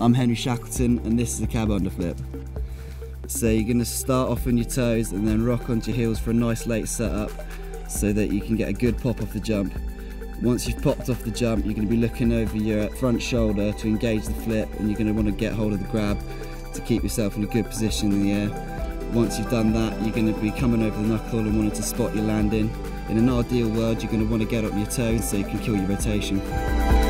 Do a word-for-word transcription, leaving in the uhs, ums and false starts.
I'm Henry Shackleton and this is the Cab Underflip. So you're going to start off on your toes and then rock onto your heels for a nice late setup so that you can get a good pop off the jump. Once you've popped off the jump, you're going to be looking over your front shoulder to engage the flip, and you're going to want to get hold of the grab to keep yourself in a good position in the air. Once you've done that, you're going to be coming over the knuckle and wanting to spot your landing. In an ideal world, you're going to want to get up on your toes so you can kill your rotation.